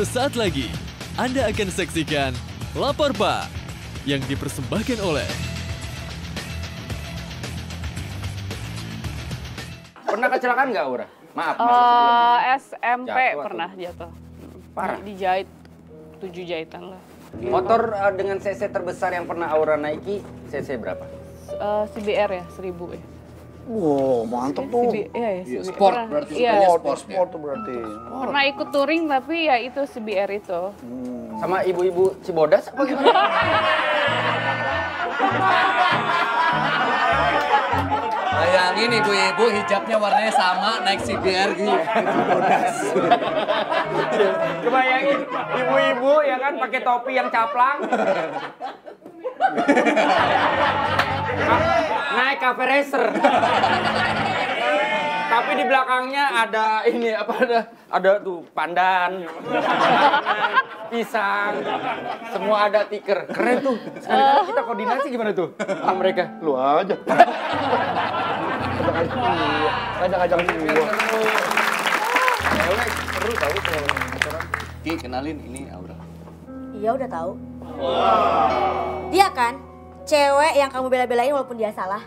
Sesaat lagi, Anda akan saksikan Lapor Pak yang dipersembahkan oleh... Pernah kecelakaan nggak, Aura? Maaf. SMP jatuh, pernah jatuh. Parah? Dijahit 7 jahitan lah. Motor dengan CC terbesar yang pernah Aura naiki, CC berapa? CBR ya, 1000 ya. Wow, mantep tuh. Iya, sport berarti. Iya, sport tuh berarti. Pernah ikut touring tapi ya itu CBR itu. Sama ibu-ibu Cibodas apa gimana? Bayangin ibu-ibu hijabnya warnanya sama, naik CBR gitu. Cibodas. Kebayangin ibu-ibu ya kan pakai topi yang caplang. Naik cafe racer. Tapi di belakangnya ada ini apa ada tuh pandan, pisang, semua ada tiker. Keren tuh. Sekarang kita koordinasi gimana tuh? Ah, mereka lu aja. Ajak-ajak gua. Seru tahu kalau pacaran. Ki, kenalin ini Aura. Iya, udah tahu. Dia kan cewek yang kamu bela-belain walaupun dia salah.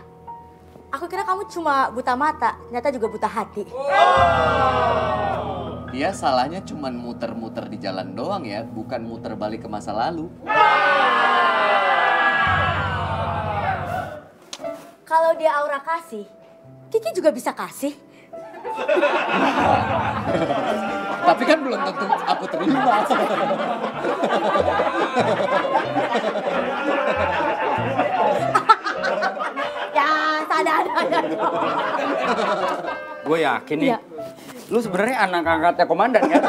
Aku kira kamu cuma buta mata, ternyata juga buta hati. Wow. Dia salahnya cuma muter-muter di jalan doang ya, bukan muter balik ke masa lalu. Kalau dia Aura Kasih, Kiki juga bisa kasih. Tapi kan belum tentu aku terima. Gue yakin nih, lu sebenarnya anak angkatnya Komandan kan?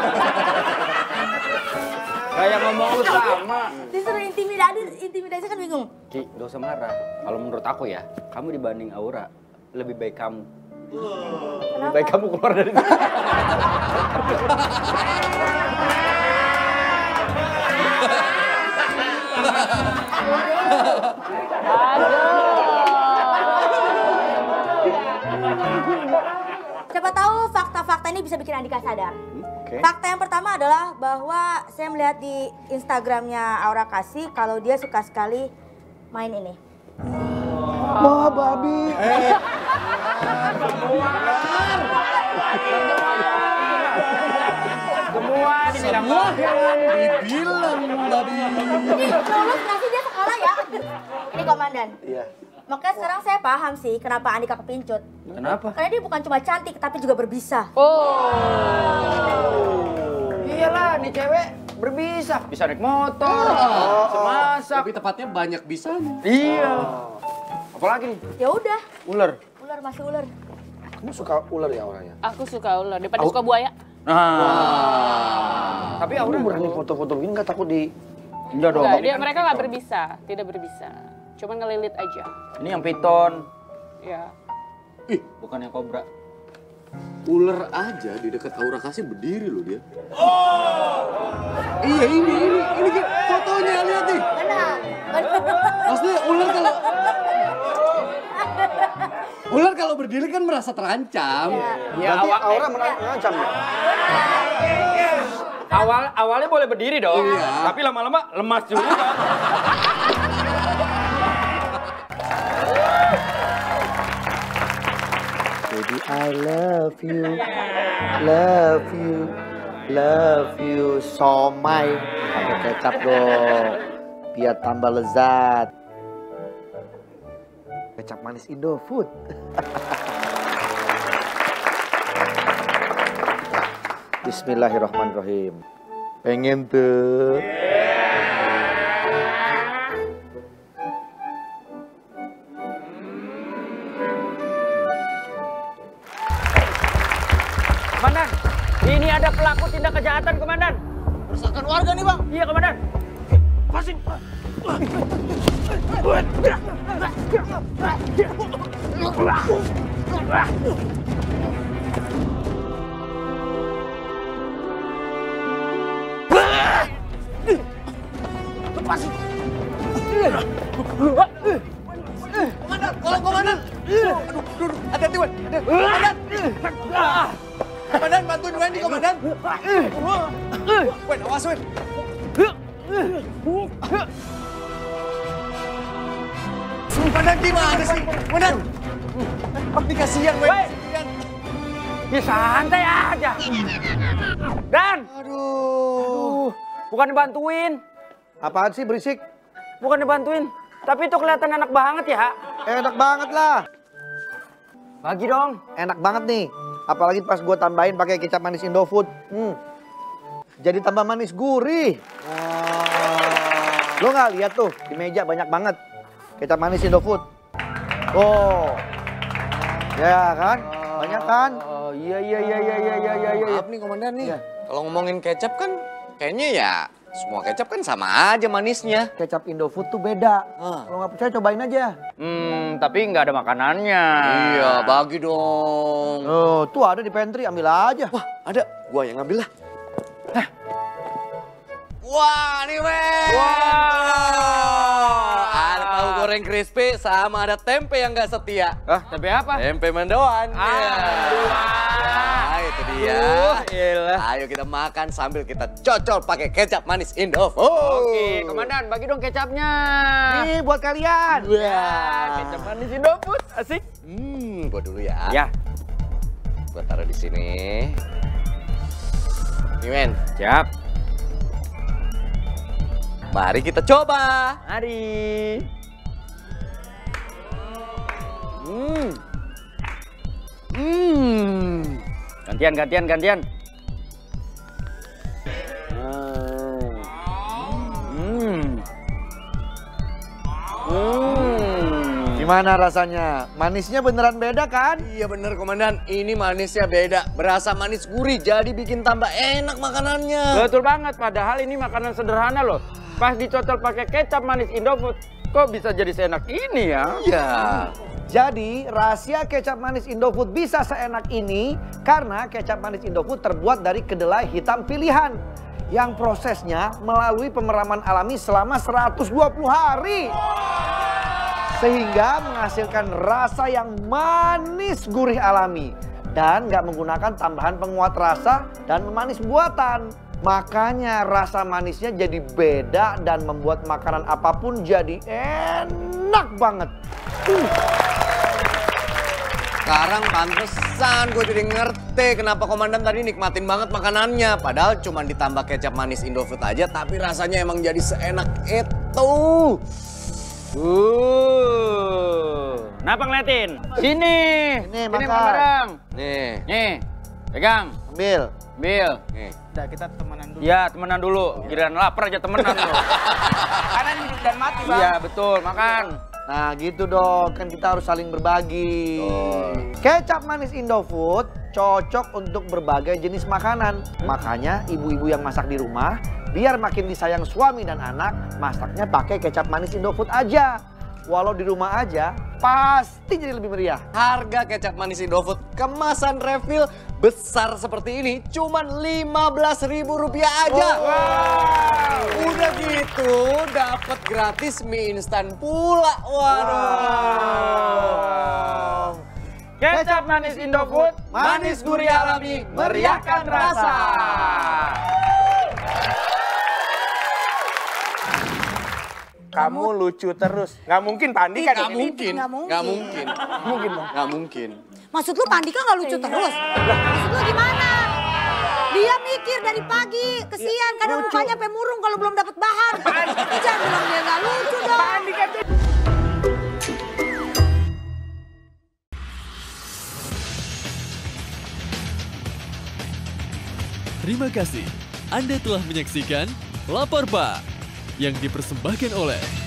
Kayak ngomong lu sama. Disuruh intimidasi kan bingung. Ki, gak usah marah. Kalau menurut aku ya, kamu dibanding Aura, lebih baik kamu. Lebih baik kamu keluar dari sini. Siapa tahu fakta-fakta ini bisa bikin Andika sadar. Okay. Fakta yang pertama adalah bahwa saya melihat di Instagramnya Aura Kasih kalau dia suka sekali main ini. Wah, babi. Semua dibilang babi. Ini lulus nanti dia sekolah ya. Ini Komandan. Iya. Makanya sekarang saya paham sih kenapa Andika kepincut. Kenapa? Karena dia bukan cuma cantik tapi juga berbisa. Oh. Iyalah, nih cewek berbisa. Bisa naik motor, bisa masak. Tapi tepatnya banyak bisanya. Iya. Apalagi nih? Ya udah. Ular. Ular, masih ular. Kamu suka ular ya orangnya? Aku suka ular, daripada suka buaya. Nah. Tapi Aura berani foto-foto begini nggak takut di... Enggak dong. Mereka nggak berbisa, tidak berbisa. Cuman ngelilit aja. Ini yang piton. Ya. Ih, bukan yang kobra. Ular aja di dekat Aura Kasih berdiri loh dia. Oh. Iya ini fotonya lihat nih. Benar. Maksudnya ular kalau berdiri kan merasa terancam. Ya, berarti Aura mengancam ya. Awalnya boleh berdiri dong. Iya. Tapi lama-lama lemas juga. Baby, I love you, love you, love you so much. Pakai kecap dong, biar tambah lezat. Kecap manis Indofood. Bismillahirrahmanirrahim. Pengen tuh. Komandan, ini ada pelaku tindak kejahatan, Komandan. Meresahkan warga nih, Bang. Iya, Komandan. Pasin. Lepasin. Komandan, tolong Komandan. Aduh, hati-hati, Komandan. Komandan, bantuin Wendy, Komandan. Wen, awas, Wen. Komandan, gimana sih? Komandan, pasti kasihan, Wen. Ya santai aja. Dan. Aduh. Bukan dibantuin. Apaan sih berisik? Bukan dibantuin. Tapi itu kelihatan enak banget ya. Enak banget lah. Bagi dong. Enak banget nih. Apalagi pas gue tambahin pakai kecap manis Indofood. Jadi tambah manis gurih. Lo gak lihat tuh di meja banyak banget kecap manis Indofood. Oh. Ya kan? Banyak kan? Oh, iya. Maaf nih Komandan nih. Ya. Kalau ngomongin kecap kan kayaknya ya semua kecap kan sama aja manisnya. Kecap Indofood tuh beda. Kalau nggak percaya cobain aja. Tapi nggak ada makanannya. Iya, bagi dong. Tuh ada di pantry, ambil aja. Wah, ada. Gua yang ngambil lah. Wah, nih men. Wah. Ada tahu goreng crispy sama ada tempe yang nggak setia. Hah, tempe apa? Tempe mendoan. Itu dia. Ayo kita makan sambil kita cocol pakai kecap manis Indofood. Oke, Komandan, bagi dong kecapnya. Ini buat kalian. Kecap manis Indofood, asik. Gua dulu ya. Ya. Gua taruh di sini. Nih, men. Siap. Mari kita coba. Mari. Gantian. Gimana rasanya? Manisnya beneran beda kan? Iya bener Komandan, ini manisnya beda. Berasa manis gurih jadi bikin tambah enak makanannya. Betul banget, padahal ini makanan sederhana loh. Pas dicocol pakai kecap manis Indofood, kok bisa jadi seenak ini ya? Iya. Jadi, rahasia kecap manis Indofood bisa seenak ini karena kecap manis Indofood terbuat dari kedelai hitam pilihan yang prosesnya melalui pemeraman alami selama 120 hari. Sehingga menghasilkan rasa yang manis gurih alami dan nggak menggunakan tambahan penguat rasa dan pemanis buatan. Makanya rasa manisnya jadi beda dan membuat makanan apapun jadi enak banget. Sekarang pantesan gue jadi ngerti kenapa Komandan tadi nikmatin banget makanannya. Padahal cuma ditambah kecap manis Indofood aja tapi rasanya emang jadi seenak itu. Kenapa ngeliatin? Sini. Sini bareng. Nih. Pegang. Ambil. Nih. Udah kita temenan dulu. Ya temenan dulu. Giliran lapar aja temenan dulu. Karena ini hidup dan mati Bang. Iya betul, makan. Nah gitu dong, kan kita harus saling berbagi. Kecap manis Indofood cocok untuk berbagai jenis makanan. Makanya ibu-ibu yang masak di rumah, biar makin disayang suami dan anak, masaknya pakai kecap manis Indofood aja. Walau di rumah aja, pasti jadi lebih meriah. Harga kecap manis Indofood kemasan refill besar seperti ini cuma Rp15.000 aja. Udah gitu dapat gratis mie instan pula. Kecap manis Indofood, manis gurih alami, meriahkan rasa. Kamu lucu terus. Nggak mungkin Pak Andika kan ini. Nggak mungkin. Maksud lu Pak Andika nggak lucu terus? Maksud lu gimana? Dia mikir dari pagi, kesian. Kadang mukanya sampai murung kalau belum dapat bahan. Jangan bilang dia nggak lucu dong. Pak Andika tuh. Terima kasih. Anda telah menyaksikan Lapor Pak yang dipersembahkan oleh